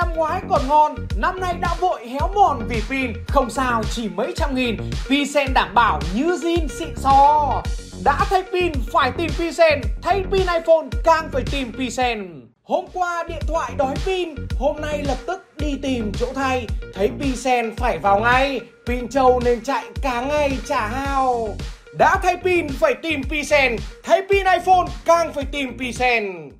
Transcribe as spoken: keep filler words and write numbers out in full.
năm ngoái còn ngon, năm nay đã vội héo mòn vì pin. Không sao, chỉ mấy trăm nghìn, Pisen đảm bảo như zin xịn xò. Đã thay pin phải tìm Pisen, thay pin iPhone càng phải tìm Pisen. Hôm qua điện thoại đói pin, hôm nay lập tức đi tìm chỗ thay. Thấy Pisen phải vào ngay, pin trâu nên chạy cả ngày chả hao. Đã thay pin phải tìm Pisen, thay pin iPhone càng phải tìm Pisen.